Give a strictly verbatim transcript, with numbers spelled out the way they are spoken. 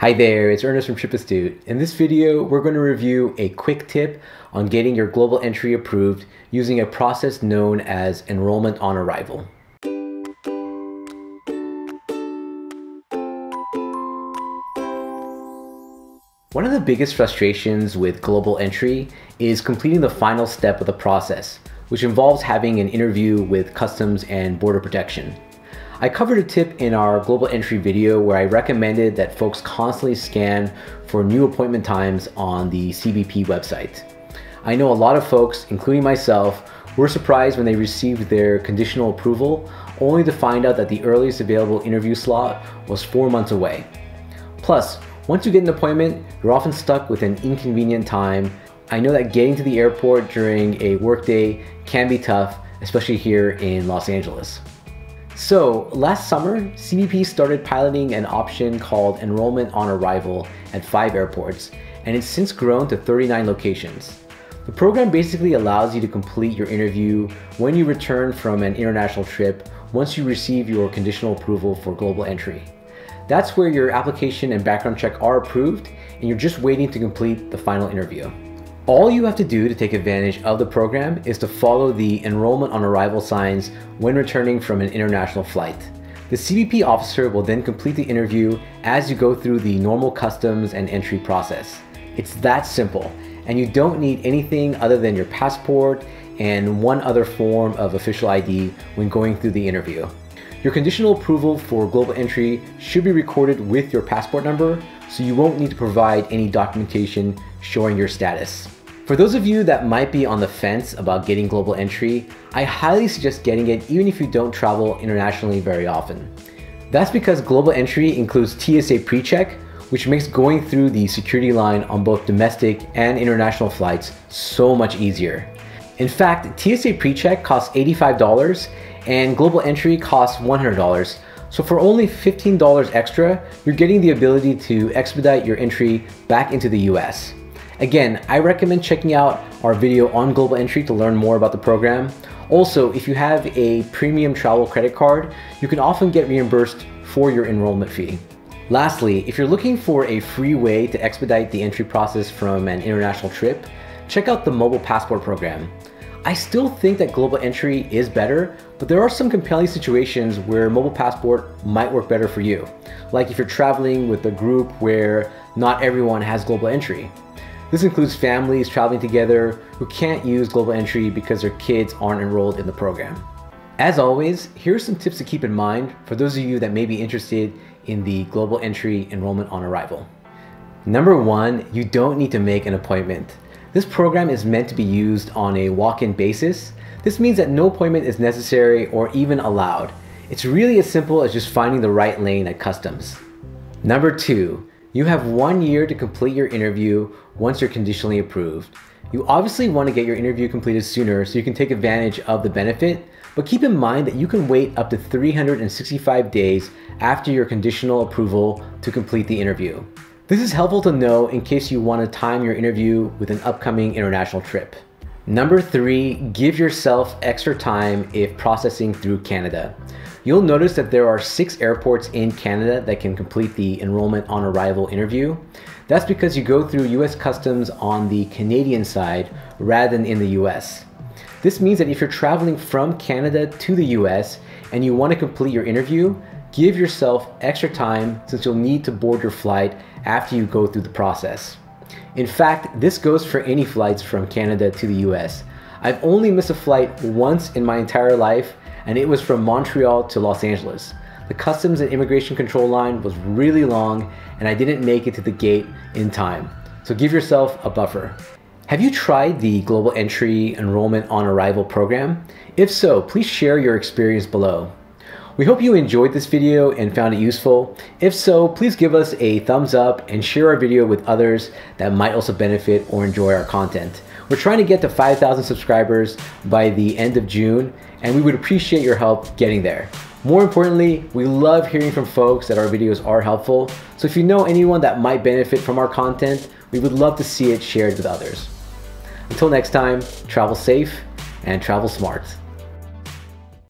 Hi there, it's Ernest from Trip Astute. In this video, we're going to review a quick tip on getting your global entry approved using a process known as enrollment on arrival. One of the biggest frustrations with global entry is completing the final step of the process, which involves having an interview with Customs and Border Protection. I covered a tip in our global entry video where I recommended that folks constantly scan for new appointment times on the C B P website. I know a lot of folks, including myself, were surprised when they received their conditional approval, only to find out that the earliest available interview slot was four months away. Plus, once you get an appointment, you're often stuck with an inconvenient time. I know that getting to the airport during a workday can be tough, especially here in Los Angeles. So last summer, C B P started piloting an option called Enrollment on Arrival at five airports, and it's since grown to thirty-nine locations. The program basically allows you to complete your interview when you return from an international trip once you receive your conditional approval for global entry. That's where your application and background check are approved, and you're just waiting to complete the final interview. All you have to do to take advantage of the program is to follow the enrollment on arrival signs when returning from an international flight. The C B P officer will then complete the interview as you go through the normal customs and entry process. It's that simple, and you don't need anything other than your passport and one other form of official I D when going through the interview. Your conditional approval for global entry should be recorded with your passport number, so you won't need to provide any documentation showing your status. For those of you that might be on the fence about getting global entry, I highly suggest getting it even if you don't travel internationally very often. That's because global entry includes T S A PreCheck, which makes going through the security line on both domestic and international flights so much easier. In fact, T S A PreCheck costs eighty-five dollars and global entry costs one hundred dollars. So for only fifteen dollars extra, you're getting the ability to expedite your entry back into the U S. Again, I recommend checking out our video on global entry to learn more about the program. Also, if you have a premium travel credit card, you can often get reimbursed for your enrollment fee. Lastly, if you're looking for a free way to expedite the entry process from an international trip, check out the Mobile Passport program. I still think that global entry is better, but there are some compelling situations where mobile passport might work better for you. Like if you're traveling with a group where not everyone has global entry. This includes families traveling together who can't use global entry because their kids aren't enrolled in the program. As always, here are some tips to keep in mind for those of you that may be interested in the global entry enrollment on arrival. Number one, you don't need to make an appointment. This program is meant to be used on a walk-in basis. This means that no appointment is necessary or even allowed. It's really as simple as just finding the right lane at customs. Number two, you have one year to complete your interview once you're conditionally approved. You obviously want to get your interview completed sooner so you can take advantage of the benefit, but keep in mind that you can wait up to three hundred sixty-five days after your conditional approval to complete the interview. This is helpful to know in case you want to time your interview with an upcoming international trip. Number three, give yourself extra time if processing through Canada. You'll notice that there are six airports in Canada that can complete the enrollment on arrival interview. That's because you go through U S Customs on the Canadian side rather than in the U S. This means that if you're traveling from Canada to the U S and you want to complete your interview, give yourself extra time since you'll need to board your flight after you go through the process. In fact, this goes for any flights from Canada to the U S. I've only missed a flight once in my entire life, and it was from Montreal to Los Angeles. The Customs and Immigration Control line was really long, and I didn't make it to the gate in time. So give yourself a buffer. Have you tried the Global Entry Enrollment on Arrival program? If so, please share your experience below. We hope you enjoyed this video and found it useful. If so, please give us a thumbs up and share our video with others that might also benefit or enjoy our content. We're trying to get to five thousand subscribers by the end of June, and we would appreciate your help getting there. More importantly, we love hearing from folks that our videos are helpful. So if you know anyone that might benefit from our content, we would love to see it shared with others. Until next time, travel safe and travel smart.